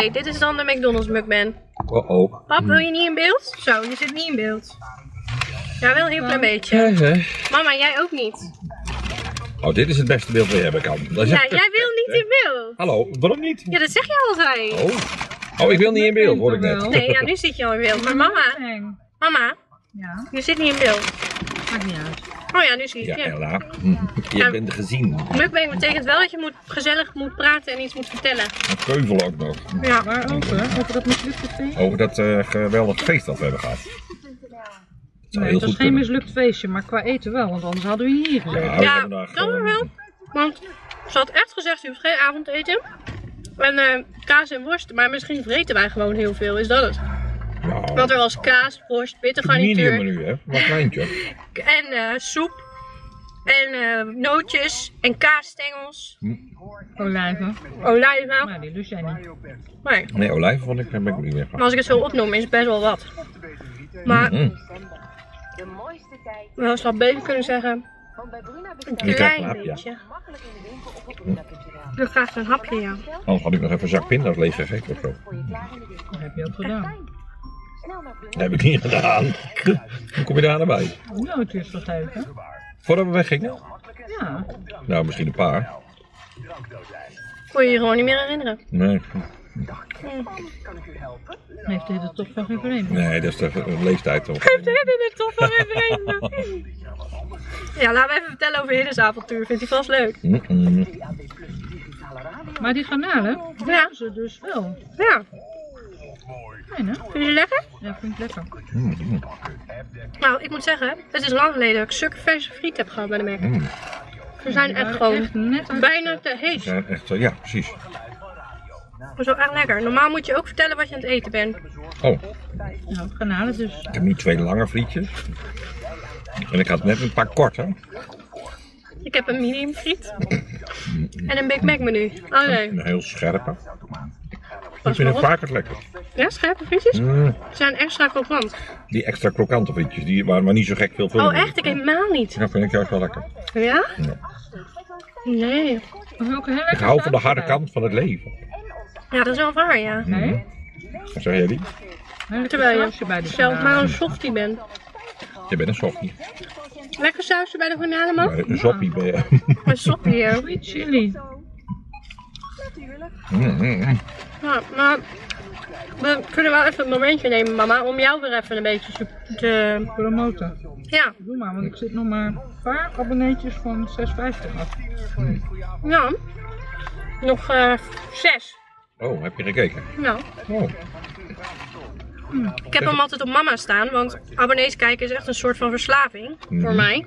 Oké, dit is dan de McDonald's mukman. Oh. Pap, wil je niet in beeld? Zo, je zit niet in beeld. Ja, wel een heel klein beetje. Nee. Mama, jij ook niet. Oh, dit is het beste beeld dat je hebben kan. Ja, jij wil niet in beeld. Hallo, waarom niet? Ja, dat zeg je altijd. Oh, ik wil niet in beeld, hoor ik net. Nee, ja, nu zit je al in beeld. Maar mama, ja? Je zit niet in beeld. Maakt niet uit. Oh ja, nu zie je. Ja, Ella. Je bent gezien. Mukbang betekent wel dat je gezellig moet praten en iets moet vertellen. Dat keuvel ook nog. Ja, waarover? Over dat mislukte feest? Over dat geweldig feest dat we hebben gehad. Nee, het was geen mislukt feestje, maar qua eten wel, want anders hadden we hier gezeten. Ja, dat wel. Want ze had echt gezegd, u hebt geen avondeten. En kaas en worst, maar misschien vreten wij gewoon heel veel, is dat het? Nou, want er was kaas, worst, pittengarnituur. Medium menu, hè? Maar kleintje. En soep. En nootjes. En kaasstengels. Olijven. Olijven. Maar die lust jij niet. Nee, olijven vond ik, ben ik niet meer. Maar als ik het zo opnoem, is het best wel wat. Maar... We hadden al beter kunnen zeggen. Een klein beetje. Je krijgt een hapje, ja. Anders had ik nog even een zak pinda's leeg gegeten of zo. Dat heb je ook gedaan. Dat heb ik niet gedaan. Hoe kom je daar naar bij? Nou, het is vergeten. Voordat we weggingen? Ja. Nou, misschien een paar. Kon je je gewoon niet meer herinneren? Nee. Kan ik u helpen? Heeft hij de top van geen vreemde? Nee, dat is de leeftijd toch? Heeft hij de top van geen vreemde? Ja, laten we even vertellen over Hidden's avontuur. Vindt hij vast leuk. Maar die garnalen, ja, ze dus wel. Ja. Fijn, hè? Vind je het lekker? Ja, vind ik lekker. Nou, ik moet zeggen, het is lang geleden dat ik zulke verse friet heb gehad bij de Mac. Ze zijn echt gewoon net bijna te heet. Ja, echt, ja, precies. Dat is wel echt lekker. Normaal moet je ook vertellen wat je aan het eten bent. Oh. Nou, garnalen dus. Ik heb nu 2 lange frietjes. En ik had net een paar korte. Ik heb een medium friet. En een Big Mac menu. Oh nee. Een heel scherpe. Ik vind het vaker lekker. Ja, scherpe frietjes? Mm. Ze zijn extra krokant. Die extra krokante frietjes, die waren maar niet zo gek veel vullen. Oh echt? Ik helemaal niet. Dat vind ik juist wel lekker. Ja? Ja. Nee. Ik hou van de harde kant van het leven. Ja, dat is wel waar, ja. Nee? Wat zeg jij die? Terwijl je zelf maar een softie bent. Je bent een softie. Lekker sausje bij de garnalen, man? Een soppie ben je. Een soppie, ja. Sweet chili. Nou, maar we kunnen wel even een momentje nemen, mama, om jou weer even een beetje te promoten. Ja. Doe maar, want ik zit nog maar een paar abonneetjes van 6,50 af. Ja. Nog 6. Oh, heb je gekeken? Nou. Oh. Ik heb hem altijd op mama staan, want abonnees kijken is echt een soort van verslaving voor mij.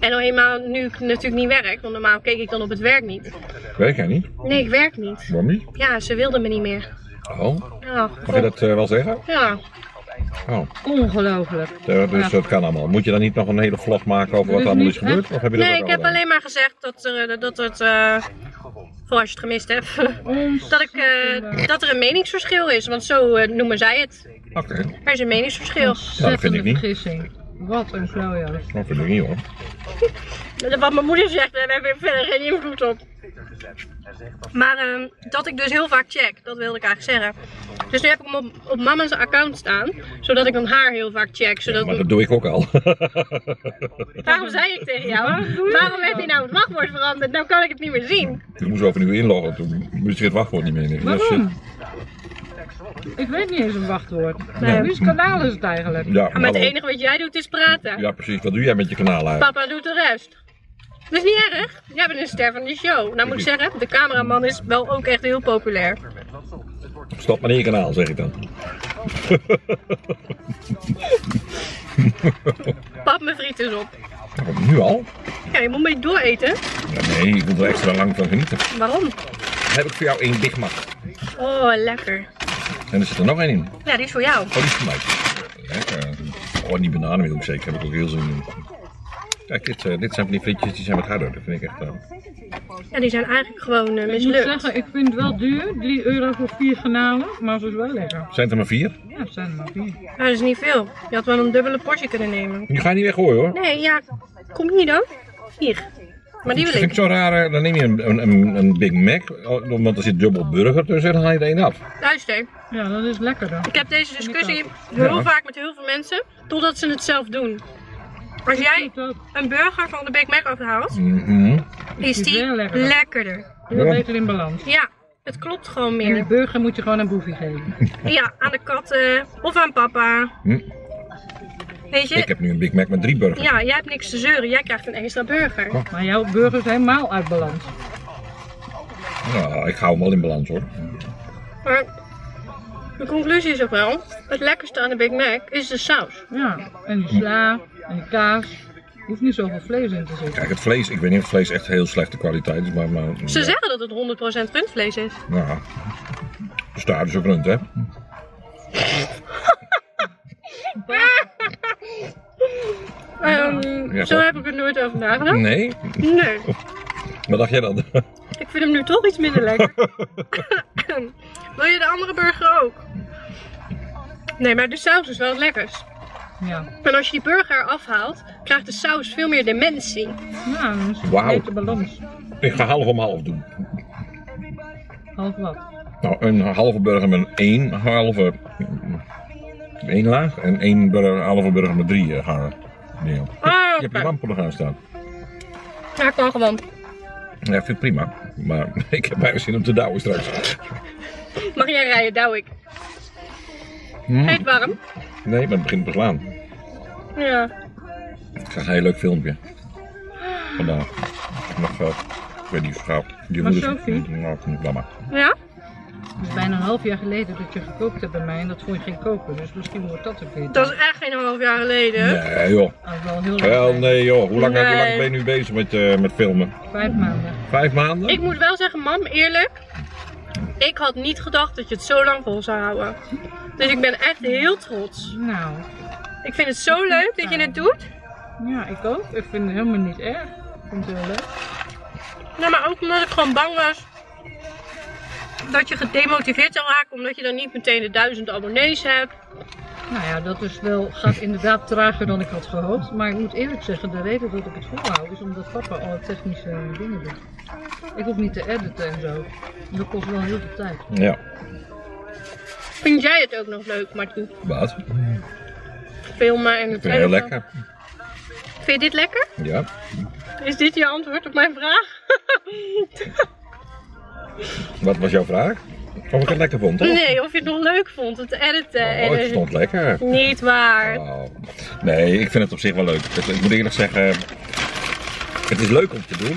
En al eenmaal nu ik natuurlijk niet werk, want normaal keek ik dan op het werk niet. Werk jij niet? Nee, ik werk niet. Waarom niet? Ja, ze wilden me niet meer. Oh. Ja, mag je dat wel zeggen? Ja. Oh. Ongelooflijk. Ja, dus dat kan allemaal. Moet je dan niet nog een hele vlog maken over wat allemaal is gebeurd? Of heb je nee, ik heb alleen maar gezegd dat het... Voor als je het gemist hebt, dat er een meningsverschil is, want zo noemen zij het. Oké. Er is een meningsverschil. Nou, dat vind ik niet. Vergissing. Wat een flauwjaar. Dat vind ik niet, hoor. Wat mijn moeder zegt, daar heb ik verder geen invloed op. Maar dat ik dus heel vaak check, dat wilde ik eigenlijk zeggen. Dus nu heb ik hem op mama's account staan, zodat ik dan haar heel vaak check. Zodat maar dat doe ik ook al. Daarom zei ik tegen jou, waarom heeft hij nou het wachtwoord veranderd? Nou kan ik het niet meer zien. Toen moest ik overnieuw inloggen, toen moest ik het wachtwoord niet meer. Waarom? Ik weet niet eens een wachtwoord. Nee, wie's kanaal is het eigenlijk? Ja, maar het enige wat jij doet is praten. Ja precies, wat doe jij met je kanaal eigenlijk? Papa doet de rest. Dat is niet erg. Jij bent een ster van de show. Nou moet ik zeggen, de cameraman is wel ook echt heel populair. Stop maar in je kanaal, zeg ik dan. Pap, mijn friet is op. Nu al? Ja, je moet een beetje dooreten. Ja, nee, ik moet er extra lang van genieten. Waarom? Dan heb ik voor jou 1 Big Mac. Oh, lekker. En er zit er nog 1 in. Ja, die is voor jou. Oh, die is voor mij. Lekker. Oh, die bananenmilk zeker. Daar heb ik ook heel zin in. Kijk, dit zijn van die frietjes, die zijn wat harder, dat vind ik echt... Ja, die zijn eigenlijk gewoon mislukt. Ik moet zeggen, ik vind het wel duur, 3 euro voor 4 garnalen, maar ze is wel lekker. Zijn het er maar 4? Ja, het zijn er maar 4. Ja, dat is niet veel. Je had wel een dubbele portie kunnen nemen. Je gaat niet weggooien, hoor. Nee, ja, komt niet dan? Hier. Maar die wil ik. Vind ik zo raar, dan neem je een Big Mac, want er zit dubbel burger tussen en dan haal je er één af. Luister. Ja, dat is lekker dan. Ik heb deze discussie heel vaak met heel veel mensen, totdat ze het zelf doen. Als jij een burger van de Big Mac afhaalt, is die lekkerder. Heel beter in balans. Ja, het klopt gewoon meer. En die burger moet je gewoon aan Boefie geven. Ja, aan de katten of aan papa. Weet je? Ik heb nu een Big Mac met 3 burgers. Ja, jij hebt niks te zeuren. Jij krijgt een extra burger. Oh. Maar jouw burger is helemaal uit balans. Nou, ik hou hem wel in balans hoor. Maar de conclusie is ook wel, het lekkerste aan de Big Mac is de saus. Ja, en die sla, en die kaas. Er hoeft niet zoveel vlees in te zitten. Kijk, het vlees, ik weet niet of het vlees echt heel slechte kwaliteit is, maar... Ze zeggen dat het 100% rundvlees is. Ja, staart is ook rund, hè? Ja, zo heb ik het nooit over nagedacht. Nee? Nee. Wat dacht jij dan? Ik vind hem nu toch iets minder lekker. Wil je de andere burger ook? Nee, maar de saus is wel het lekkerst. Ja. En als je die burger afhaalt, krijgt de saus veel meer dimensie. Ja, dat is een beter balans. Ik ga half om half doen. Half wat? Nou, een halve burger met één laag en halve burger met 3 haren. Nee, je hebt je wampelen gaan staan. Ja, ik kan gewoon. Ja, ik vind het prima. Maar ik heb bijna zin om te douwen straks. Mag jij rijden, douw ik. Heet warm? Nee, maar het begint te slaan. Ja. Ik zag een heel leuk filmpje. Vandaag. Ik weet niet of het gaat. Sophie? Nou, ja? Het is bijna een half jaar geleden dat je gekookt hebt bij mij en dat vond je geen koken, dus misschien wordt dat ook weer. Dat is echt geen half jaar geleden. Nee joh. Dat is wel heel lang. Wel nee joh, hoe lang ben je nu bezig met filmen? 5 maanden. 5 maanden? Ik moet wel zeggen, mam, eerlijk. Ik had niet gedacht dat je het zo lang vol zou houden. Dus ik ben echt heel trots. Nou. Ik vind het zo leuk dat je het doet. Ja, ik ook. Ik vind het helemaal niet erg. Ik vind het heel leuk. Nou, maar ook omdat ik gewoon bang was dat je gedemotiveerd zou raken omdat je dan niet meteen de 1000 abonnees hebt. Nou ja, dat is wel, gaat inderdaad trager dan ik had gehoopt. Maar ik moet eerlijk zeggen, de reden dat ik het volhoud is omdat papa alle technische dingen doet. Ik hoef niet te editen en zo. Dat kost wel heel veel tijd. Ja. Vind jij het ook nog leuk, Martin? Wat? Filmen en het editen. Heel lekker. Vind je dit lekker? Ja. Is dit je antwoord op mijn vraag? Wat was jouw vraag? Of ik het lekker vond, toch? Nee, of je het nog leuk vond, het editen. Oh, het stond lekker. Niet waar. Oh. Nee, ik vind het op zich wel leuk. Ik moet eerlijk zeggen, het is leuk om te doen.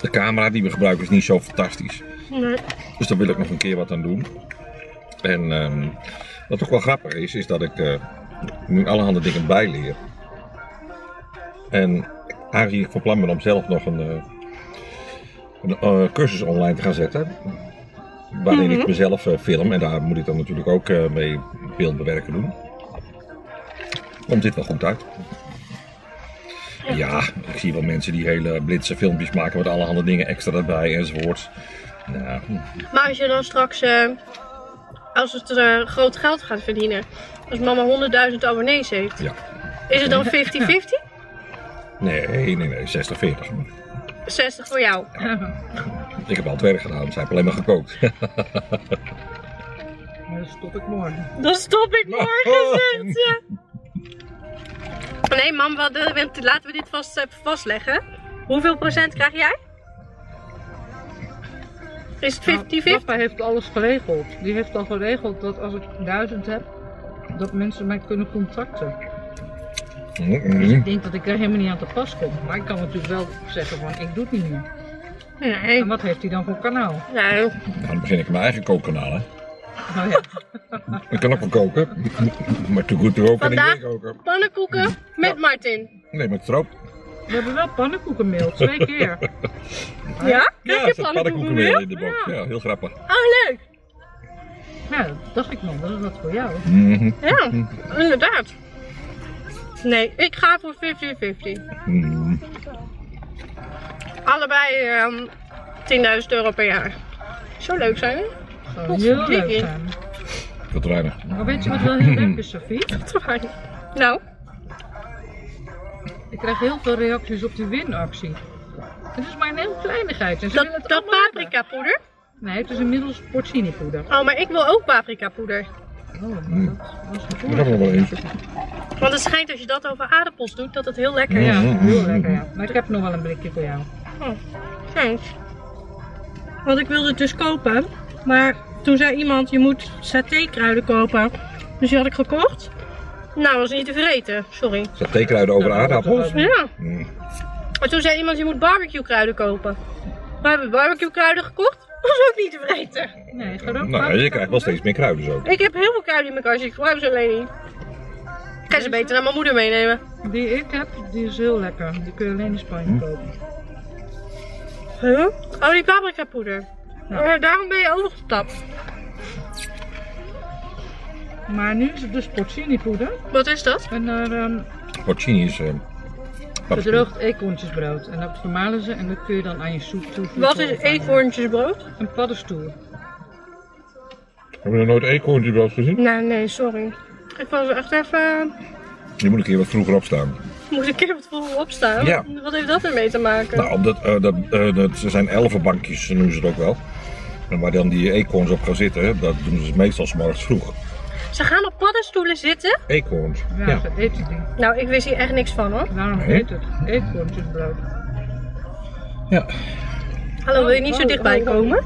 De camera die we gebruiken is niet zo fantastisch. Nee. Dus daar wil ik nog een keer wat aan doen. En wat ook wel grappig is, is dat ik nu allerhande dingen bijleer. En aangezien ik van plan ben om zelf nog een cursus online te gaan zetten, waarin ik mezelf film en daar moet ik dan natuurlijk ook mee beeldbewerken doen. Komt dit wel goed uit? Ja, ik zie wel mensen die hele blitse filmpjes maken met allerhande dingen extra erbij enzovoort. Nou. Maar als je dan straks, als het groot geld gaat verdienen, als mama 100.000 abonnees heeft, ja. Is het dan 50-50? Nee, 60-40. 60 voor jou. Ja. Ik heb al het werk gedaan, ze hebben alleen maar gekookt. Dan stop ik morgen. Dan stop ik morgen, zegt ze. Nee, mam, laten we dit vastleggen. Hoeveel procent krijg jij? Is het 50-50? Nou, papa heeft alles geregeld. Die heeft al geregeld dat als ik 1000 heb, dat mensen mij kunnen contacten. Dus ik denk dat ik er helemaal niet aan te pas kom. Maar ik kan natuurlijk wel zeggen van, ik doe het niet meer. Nee. En wat heeft hij dan voor kanaal? Nee. Nou, dan begin ik mijn eigen kookkanaal, hè. Oh ja. Ik kan ook wel koken. Maar te goed te roken en ik weer koken. Pannenkoeken met Martin. Nee, met Stroop. We hebben wel pannenkoekenmeel, 2 keer. Ja? Ja, er zat pannenkoekenmeel in de box. Ja, heel grappig. Oh, leuk. Ja, dat dacht ik nog. Dat is wat voor jou. Ja, inderdaad. Nee, ik ga voor 50-50. Allebei 10.000 euro per jaar. Zo leuk zijn, hè? Heel leuk zijn. Wat weinig. Maar weet je wat wel heel leuk is, Sophie? Wat weinig. Nou? Ik krijgt heel veel reacties op die winactie. Het is maar een heel kleinigheid. En ze willen het dat paprikapoeder? Nee, het is inmiddels porcinipoeder. Oh, maar ik wil ook paprikapoeder. Oh, dat is goed. Dat is wel eentje. Want het schijnt als je dat over aardappels doet, dat het heel lekker is. Ja, heel lekker, ja. Maar ik heb nog wel een blikje voor jou. Oh, thanks. Want ik wilde het dus kopen, maar toen zei iemand, je moet satékruiden kopen. Dus die had ik gekocht. Nou, was niet te vreten, sorry. Satékruiden over aardappels? Ja. Maar toen zei iemand, je moet barbecuekruiden kopen. We hebben barbecuekruiden gekocht. Dat is ook niet te vreten. Nee, ga dan. Nou, je krijgt wel steeds meer kruiden zo. Ik heb heel veel kruiden in mijn kastje, ik gebruik ze alleen niet. Ik ga ze beter naar mijn moeder meenemen. Die ik heb, die is heel lekker. Die kun je alleen in Spanje kopen. Huh? Oh, die paprikapoeder. Ja. Daarom ben je overgestapt. Maar nu is het dus porcinipoeder. Wat is dat? En er, porcini is gedroogd eekhoorntjesbrood. En dat vermalen ze en dat kun je dan aan je soep toevoegen. Wat is eekhoorntjesbrood? Een paddenstoel. Heb je nog nooit eekhoorntjesbrood gezien? Nee, sorry. Ik was echt even... Je moet een keer wat vroeger opstaan. Moet een keer wat vroeger opstaan? Ja. Wat heeft dat ermee te maken? Nou, dat zijn elfenbankjes, noemen ze het ook wel. En waar dan die eekhoorns op gaan zitten, dat doen ze meestal 's morgens vroeg. Ze gaan op paddenstoelen zitten? Eekhoorns. Ja, ze eten die. Nou, ik wist hier echt niks van hoor. Daarom heet het eekhoorntjesbrood. Ja. Hallo, wil je niet zo dichtbij komen?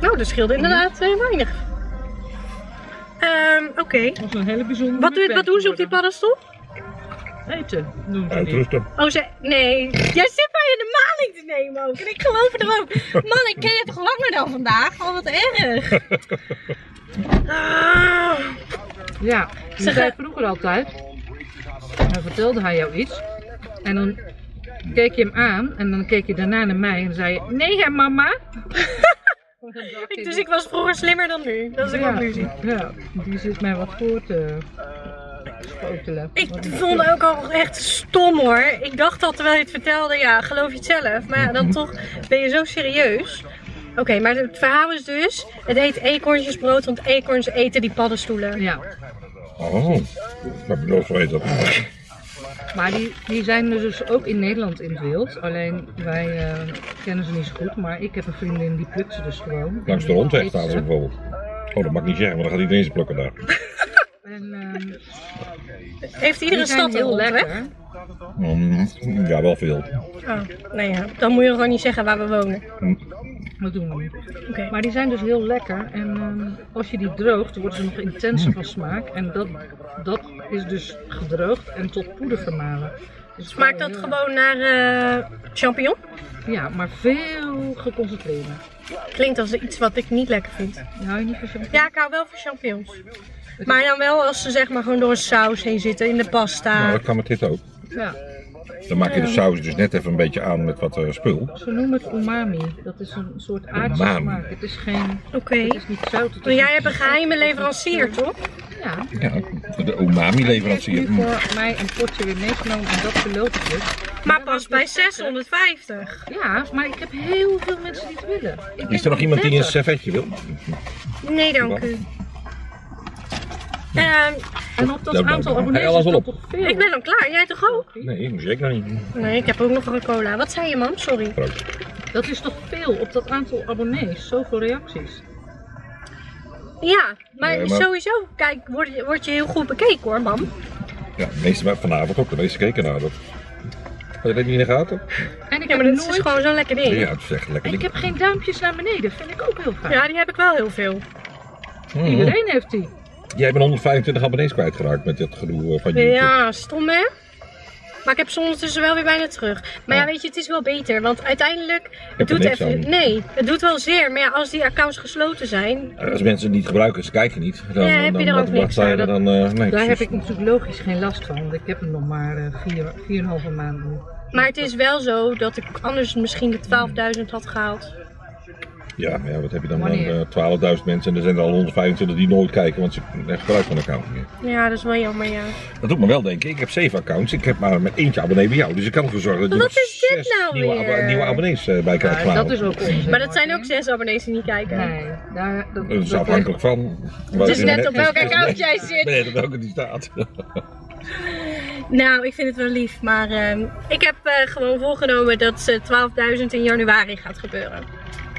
Nou, dat scheelde inderdaad weinig. Oké. Dat is een hele bijzondere wat doen ze op die paddenstoel? Eten. Uitrusten. Oh, nee. Jij zit mij in de maling te nemen ook. En ik geloof er ook. Man, ik ken je toch langer dan vandaag? Oh, wat erg. Ah. Ja, die zei vroeger altijd. Dan vertelde hij jou iets. En dan keek je hem aan. En dan keek je daarna naar mij. En dan zei je, nee hè mama. Dus ik was vroeger slimmer dan nu. Dat is ook wat nu zie. Ja, die zit mij wat voor te spotelen. Ik vond het ook al echt stom hoor. Ik dacht al terwijl je het vertelde, ja geloof je het zelf. Maar dan toch ben je zo serieus. Oké, maar het verhaal is dus, het heet eekhoorntjesbrood, want eekhoorns eten die paddenstoelen. Ja. Oh, dat heb ik nooit geweten. Maar die zijn dus ook in Nederland in het wild, alleen wij kennen ze niet zo goed, maar ik heb een vriendin die plukt ze dus gewoon. Langs de rondweg staan ze bijvoorbeeld. Oh, dat mag ik niet zeggen, want dan gaat iedereen ze plukken daar. Heeft iedere stad heel lekker? Ja, wel veel. Oh, nou ja, dan moet je gewoon niet zeggen waar we wonen. Dat doen we niet. Okay. Maar die zijn dus heel lekker en als je die droogt, worden ze nog intenser van smaak. En dat is dus gedroogd en tot poeder vermalen. Dus smaakt dat gewoon naar champignon? Ja, maar veel geconcentreerder. Klinkt als iets wat ik niet lekker vind. Hou je niet van champignon? Ja, ik hou wel van champignons. Maar dan wel als ze zeg maar gewoon door een saus heen zitten, in de pasta. Nou, dat kan met dit ook. Ja. Dan maak je de saus dus net even een beetje aan met wat spul. Ze noemen het umami. Dat is een soort aardse smaak. Het is geen... Het is niet zout. Maar jij hebt een geheime leverancier, toch? Ja. Ja, de umami leverancier. Ik heb nu voor mij een potje weer meegenomen en dat beloof ik dus. Maar pas bij 650. Ja, maar ik heb heel veel mensen die het willen. Is er nog iemand die een servetje wil? Nee, dank u. En op dat aantal abonnees is dat toch veel? Ik ben dan klaar, jij toch ook? Nee, ik moet zeker niet. Nee, ik heb ook nog een cola. Wat zei je man? Sorry. Dat is toch veel op dat aantal abonnees? Zoveel reacties. Ja, maar, nee, maar... sowieso kijk, word je heel goed bekeken hoor man. Ja, de meeste vanavond ook, de meeste keken naar dat. Had je dat niet in de gaten? En ik heb maar dit is gewoon zo'n lekker ding. Ja, het is echt lekker ding. En ik heb geen duimpjes naar beneden, vind ik ook heel fijn. Ja, die heb ik wel heel veel. Iedereen heeft die. Jij bent 125 abonnees kwijtgeraakt met dit gedoe van YouTube. Ja, stom hè? Maar ik heb ze ondertussen wel weer bijna terug. Maar ja, weet je, het is wel beter. Want uiteindelijk... Het doet even... Nee, het doet wel zeer. Maar ja, als die accounts gesloten zijn... Als mensen het niet gebruiken, ze kijken niet. Dan, ja, heb je er ook niks aan. Daar heb ik natuurlijk logisch geen last van. Want ik heb hem nog maar 4,5 maand nu. Maar het is wel zo dat ik anders misschien de 12.000 had gehaald. Ja, maar ja, wat heb je dan? 12.000 mensen en er zijn er al 125 die nooit kijken, want ze hebben gebruik van een account meer. Ja, dat is wel jammer, ja. Dat doet me wel denken. Ik heb 7 accounts, ik heb maar met eentje abonnee bij jou, dus ik kan ervoor zorgen dat je nieuwe abonnees bij krijgt. Ja, dat is ook onzin. Maar dat zijn ook 6 abonnees die niet kijken. Nee, dat is afhankelijk van. Het is net op welk account jij zit. Nee, op welke die staat. Nou, ik vind het wel lief, maar ik heb gewoon voorgenomen dat ze 12.000 in januari gaat gebeuren.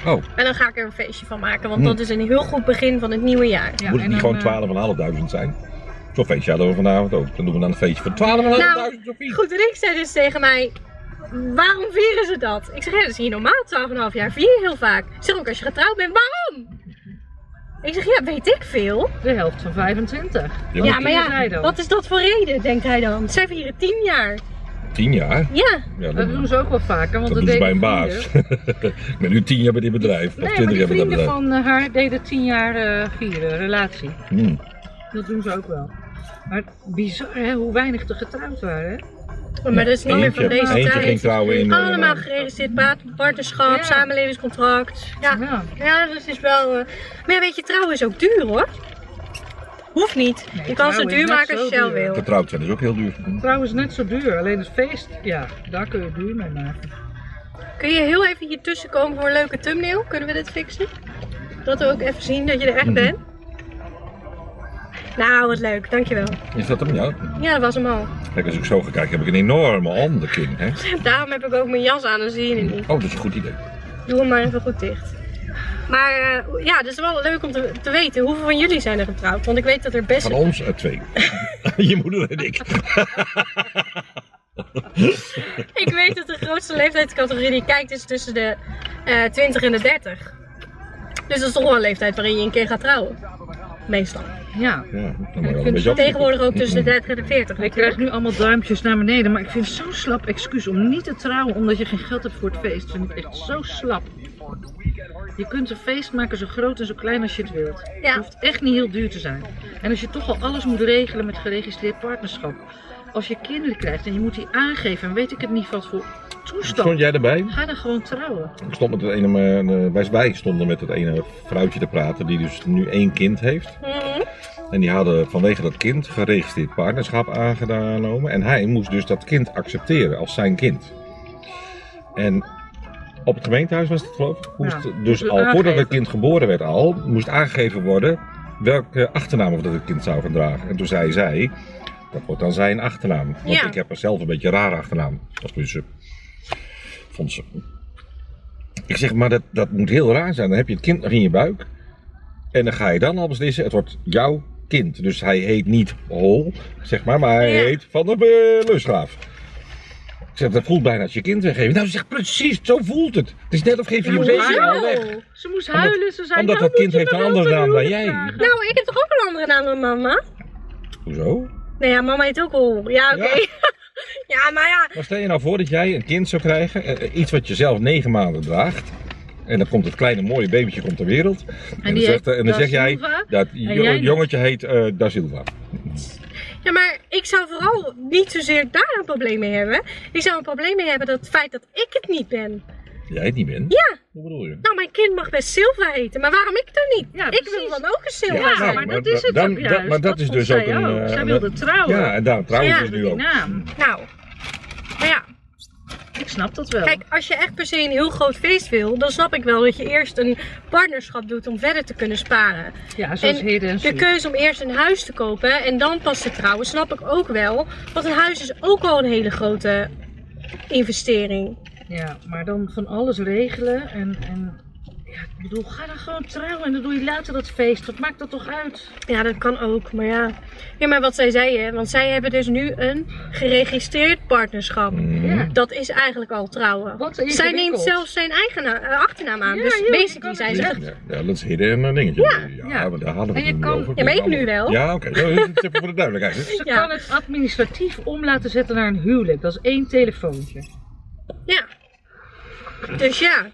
Oh. En dan ga ik er een feestje van maken, want dat is een heel goed begin van het nieuwe jaar. Ja, moet het niet dan, gewoon 12.500 zijn? Zo'n feestje hadden we vanavond ook. Dan doen we dan een feestje van 12.500 of iets. Goed, en ik zei dus tegen mij, waarom vieren ze dat? Ik zeg, ja, dat is hier normaal, 12,5 jaar vier je heel vaak. Ik zeg ook, als je getrouwd bent, waarom? Ik zeg, ja, weet ik veel. De helft van 25. Ja, maar ja, wat is dat voor reden, denkt hij dan? Zij vieren 10 jaar. 10 jaar? Ja. Dat doen ze ook wel vaker. Want dat doen ze bij een baas. Ik ben nu 10 jaar bij dit bedrijf. Nee, maar die vrienden van haar deden 10 jaar vieren, relatie. Hmm. Dat doen ze ook wel. Maar bizar hè, hoe weinig er getrouwd waren hè? Maar dat is niet meer van deze tijd. Eentje ging trouwen in... Allemaal geregistreerd, partnerschap, samenlevingscontract. Ja, dat is wel... Maar ja, weet je, trouwen is ook duur hoor. Hoeft niet. Nee, je kan ze duur maken als je zelf wil. Getrouwd zijn is ook heel duur. Trouwen is net zo duur, alleen het feest, ja, daar kun je duur mee maken. Kun je heel even hier tussen komen voor een leuke thumbnail? Kunnen we dit fixen? Dat we ook even zien dat je er echt bent. Nou, wat leuk, dankjewel. Is dat hem, ja? Ja, dat was hem al. Kijk, als ik zo ga kijken, heb ik een enorme onderkin, hè? Daarom heb ik ook mijn jas aan, dan zie je het niet. Oh, dat is een goed idee. Doe hem maar even goed dicht. Maar ja, het is wel leuk om te weten, hoeveel van jullie zijn er getrouwd? Want ik weet dat er best... Van ons, 2. Je moeder en ik. Ik weet dat de grootste leeftijdscategorie die je kijkt is tussen de 20 en de 30. Dus dat is toch wel een leeftijd waarin je een keer gaat trouwen. Meestal. Ja, ik vind het tegenwoordig ook tussen de 30 en de 40. Ik krijg nu allemaal duimpjes naar beneden, maar ik vind het zo'n slap excuus om niet te trouwen omdat je geen geld hebt voor het feest. Dat vind ik echt zo slap. Je kunt een feest maken zo groot en zo klein als je het wilt. Ja. Het hoeft echt niet heel duur te zijn. En als je toch al alles moet regelen met geregistreerd partnerschap. Als je kinderen krijgt en je moet die aangeven en weet ik het niet wat voor toestand. Stond jij erbij? Ga dan gewoon trouwen. Ik stond met het ene, wij stonden met het ene vrouwtje te praten die dus nu 1 kind heeft. En die hadden vanwege dat kind geregistreerd partnerschap aangenomen. En hij moest dus dat kind accepteren als zijn kind. En op het gemeentehuis was het geloof ik. Moest dus al voordat het kind geboren werd moest aangegeven worden welke achternaam of dat het kind zou gaan dragen. En toen zei zij, dat wordt dan zijn achternaam. Want ik heb er zelf een beetje raar achternaam. Dat dus, vond ze. Ik zeg, maar dat moet heel raar zijn. Dan heb je het kind nog in je buik. En dan ga je dan al beslissen, het wordt jouw kind. Dus hij heet niet Hol, zeg maar hij heet Van de Lusgraaf. Ik zeg, dat voelt bijna als je kind weggeeft. Nou, ze zegt precies, zo voelt het. Het is net of geef je baby al weg. Ze moest huilen, ze zei, omdat dat kind heeft een andere naam dan jij. Nou, ik heb toch ook een andere naam dan mama? Hoezo? Nee, ja, mama heet ook Hol. Ja, oké. Okay. Ja, maar ja. Maar stel je nou voor dat jij een kind zou krijgen, iets wat je zelf 9 maanden draagt. En dan komt het kleine mooie babytje ter wereld. En dan zeg jij, dat jongetje heet Da Silva. Ja, maar ik zou vooral niet zozeer daar een probleem mee hebben. Ik zou een probleem mee hebben dat het feit dat ik het niet ben. Jij het niet bent? Ja. Hoe bedoel je? Nou, mijn kind mag best Silva heten, maar waarom ik dan niet? Ja, ik wil dan ook een Silva. Ja, maar dat is het dan, juist. Maar dat is dus ook een... Zij wilde trouwen. Ja, en daarom trouwen ze nu ook. Nou, maar ja. Ik snap dat wel. Kijk, als je echt per se een heel groot feest wil, dan snap ik wel dat je eerst een partnerschap doet om verder te kunnen sparen. Ja, zoals en de keuze om eerst een huis te kopen en dan pas te trouwen, snap ik ook wel. Want een huis is ook al een hele grote investering. Ja, maar dan van alles regelen en ja, ik bedoel, ga dan gewoon trouwen en dan doe je later dat feest. Wat maakt dat toch uit? Ja, dat kan ook, maar ja. Ja, maar wat zij zei, hè? Want zij hebben dus nu een geregistreerd partnerschap. Ja. Dat is eigenlijk al trouwen. Zij neemt zelfs zijn eigen achternaam aan, ja, dus basically zijn ze... Ja, dat is hidden een dingetje. Ja, maar daar hadden we het over. Ja, maar ik nu wel. Ja, oké. Even voor de duidelijkheid. Ze kan het administratief om laten zetten naar een huwelijk. Dat is 1 telefoontje. Ja. Dus ja.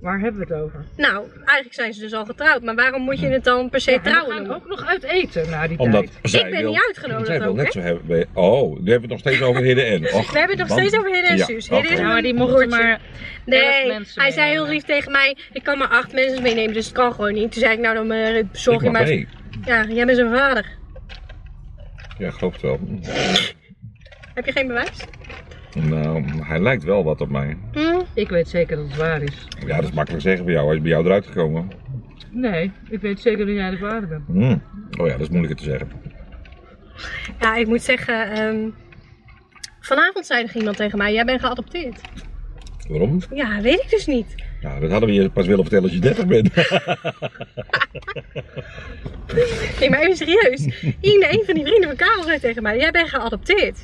Waar hebben we het over? Nou, eigenlijk zijn ze dus al getrouwd, maar waarom moet je het dan per se trouwen? We gaan ook nog uit eten na die tijd. Ik ben niet uitgenodigd. Zij wil net zo hebben. Oh, nu hebben we het nog steeds over Hidde en. We hebben het nog steeds over Hidde en Suus. Ja, maar die mochten maar. Nee, hij zei heel lief tegen mij: ik kan maar 8 mensen meenemen, dus het kan gewoon niet. Toen zei ik: nou, dan zorg je maar. Ja, jij bent zijn vader. Ja, geloof het wel. Heb je geen bewijs? Nou, hij lijkt wel wat op mij. Ik weet zeker dat het waar is. Ja, dat is makkelijk zeggen bij jou. Hij is bij jou eruit gekomen. Nee, ik weet zeker dat jij de vader bent. Oh ja, dat is moeilijker te zeggen. Ja, ik moet zeggen, Vanavond zei er iemand tegen mij, jij bent geadopteerd. Waarom? Ja, weet ik dus niet. Nou, dat hadden we je pas willen vertellen als je 30 bent. Nee, maar even serieus. Een van die vrienden van Karel zei tegen mij, jij bent geadopteerd.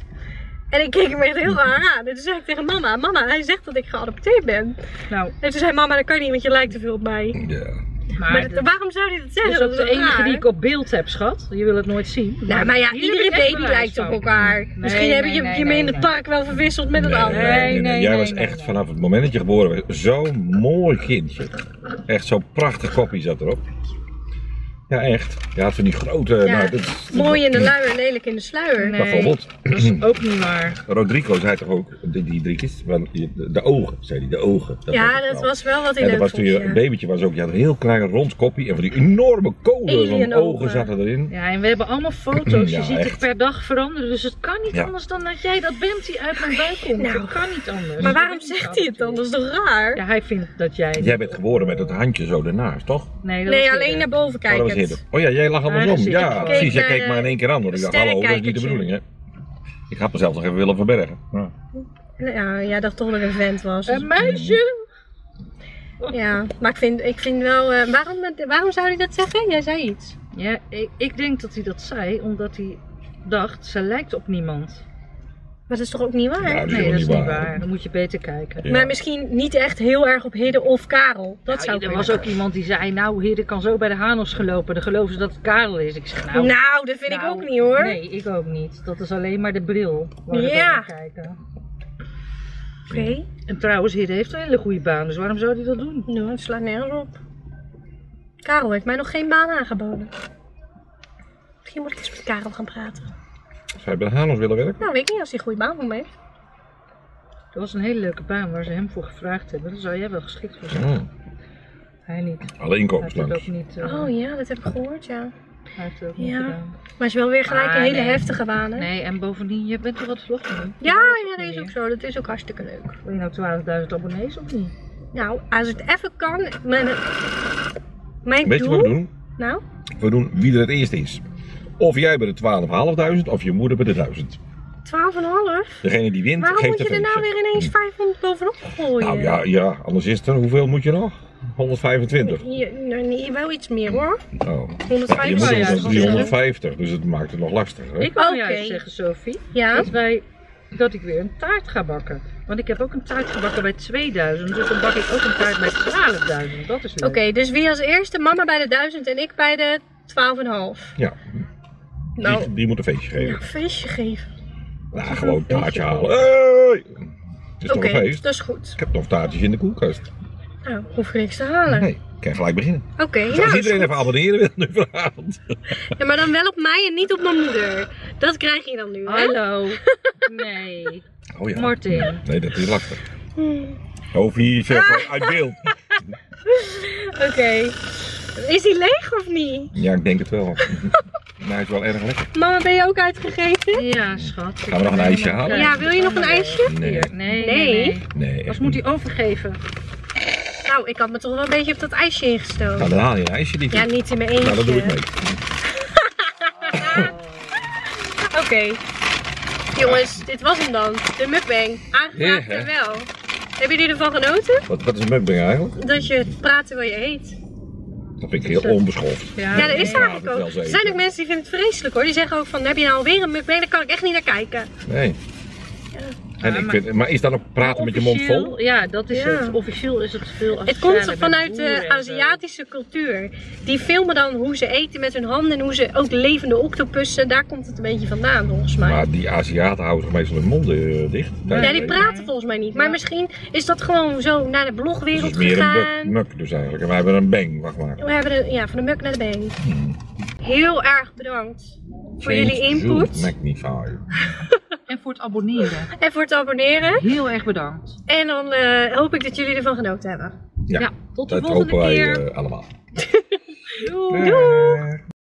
En ik keek hem echt heel raar aan. En toen zei ik tegen mama, mama, hij zegt dat ik geadopteerd ben. Nou. En toen zei mama, dat kan niet, want je lijkt te veel op mij. Ja. Maar dat, waarom zou hij dat zeggen? Dus dat is de enige die ik op beeld heb, schat. Je wil het nooit zien. Nou, maar ja, iedere baby lijkt op elkaar. Nee, misschien hebben je me in het park wel verwisseld met een ander. Jij was echt vanaf het moment dat je geboren werd zo'n mooi kindje. Echt zo'n prachtig kopje zat erop. Ja, echt. Ja, van die grote... Ja. Nou, mooi in de luier, lelijk in de sluier. Nee, bijvoorbeeld, dat is ook niet waar. Rodrigo zei toch ook, die drie kids, de ogen, zei hij, de ogen. Dat was wel wat in de ogen. Toen je een babytje was ook, je had een heel klein rond kopje en van die enorme kolen van ogen zaten erin. Ja, en we hebben allemaal foto's, je ziet het per dag veranderen, dus het kan niet anders dan dat jij dat bent die uit mijn buik komt. Nou, het kan niet anders. Maar waarom zegt hij het dan? Dat is toch raar? Ja, hij vindt dat jij... Jij bent geboren met het handje zo ernaast, toch? Nee, alleen naar boven kijken. Oh ja, jij lag andersom. Ja, precies. Jij keek maar in één keer aan. Ik dacht, hallo, dat is niet de bedoeling, hè? Ik had mezelf nog even willen verbergen. Ja, jij dacht toch dat ik een vent was. Dus... Een meisje! Ja, maar ik vind wel... waarom zou hij dat zeggen? Jij zei iets. Ja, ik denk dat hij dat zei, omdat hij dacht, ze lijkt op niemand. Maar dat is toch ook niet waar? Ja, nee, dat is niet waar. Dan moet je beter kijken. Ja. Maar misschien niet echt heel erg op Hidde of Karel. Dat zou kunnen. Er was ook iemand die zei, nou Hidde kan zo bij de hanos gelopen. Dan geloven ze dat het Karel is. Ik zeg, nou, dat vind ik ook niet hoor. Nee, ik ook niet. Dat is alleen maar de bril waar we naar kijken. Oké. En trouwens, Hidde heeft een hele goede baan. Dus waarom zou hij dat doen? Nou, het slaat nergens op. Karel heeft mij nog geen baan aangeboden. Misschien moet ik eens met Karel gaan praten. Zou je bij de hanos willen werken? Nou, weet ik niet als hij een goede baan voor me heeft. Dat was een hele leuke baan waar ze hem voor gevraagd hebben. Daar zou jij wel geschikt voor zijn. Oh. Hij niet. Alle inkomenslangs. Oh ja, dat heb ik gehoord, ja. Hij heeft het ook niet gedaan. Maar is wel weer gelijk een hele heftige baan, hè? Nee, en bovendien, je bent er wat vlogger in. Ja, dat is ook zo. Dat is ook hartstikke leuk. Wil je nou 12.000 abonnees of niet? Nou, als het even kan, mijn doel... Weet je wat we doen? Nou? We doen wie er het eerst is. Of jij bij de 12.500 of je moeder bij de 1000. 12,5? Degene die wint, waarom geeft de feestje. Waarom moet je er nou weer ineens 500 bovenop gooien? Nou ja, anders is het er. Hoeveel moet je nog? 125? Nee, wel iets meer hoor. Nou, 150. Ja, je moet 350, dus het maakt het nog lastiger. Ik wou juist zeggen, Sophie, dat ik weer een taart ga bakken. Want ik heb ook een taart gebakken bij 2000, dus dan bak ik ook een taart bij 12.000. Dat is leuk. Oké, dus wie als eerste? Mama bij de 1000 en ik bij de 12,5. Ja. Nou, die moet een feestje geven. Ja, feestje geven. Nou, gewoon een taartje halen. Hey! Het is toch een feest? Dat is goed. Ik heb nog taartjes in de koelkast. Nou, hoef je niks te halen. Nee, ik kan gelijk beginnen. Oké, nou, als iedereen even abonneren wil nu vanavond. Ja, maar dan wel op mij en niet op mijn moeder. Dat krijg je dan nu, hè? Hallo. Nee. Oh ja. Martin. Nee, dat is lastig. Sophie, zeg uit beeld. Oké. Is hij leeg of niet? Ja, ik denk het wel. Nou, hij is wel erg lekker. Mama, ben je ook uitgegeten? Ja, schat. Gaan we nog een ijsje halen? Ja, wil je nog een ijsje? Nee. Anders moet hij overgeven. Nou, ik had me toch wel een beetje op dat ijsje ingestoken. Nou, dan haal je een ijsje niet. Ja, niet in mijn eentje. Nou, dat doe ik mee. Oké. Jongens, dit was hem dan. De mukbang. Aangevraagd en wel. Hebben jullie ervan genoten? Wat is een mukbang eigenlijk? Dat je praat terwijl je eet. Dat vind ik heel onbeschoft. Ja, dat is eigenlijk ook. Er zijn ook mensen die vinden het vreselijk hoor. Die zeggen ook van, heb je nou alweer een mukbang? Daar kan ik echt niet naar kijken. Nee. Ja. En maar is dat ook praten met je mond vol? Ja, dat is het. Officieel is het veel. Het komt vanuit de Aziatische cultuur. Die filmen dan hoe ze eten met hun handen en hoe ze ook levende octopussen. Daar komt het een beetje vandaan volgens mij. Maar die Aziaten houden meestal hun monden dicht. Ja, die praten volgens mij niet. Maar misschien is dat gewoon zo naar de blogwereld gegaan. Het is meer een muk dus eigenlijk. En wij hebben een bang, wacht maar. We hebben van de muk naar de bang. Heel erg bedankt voor jullie input. Magnifier. En voor het abonneren. Heel erg bedankt. En dan hoop ik dat jullie ervan genoten hebben. Ja, tot de volgende keer. Dat hopen wij allemaal. Doei.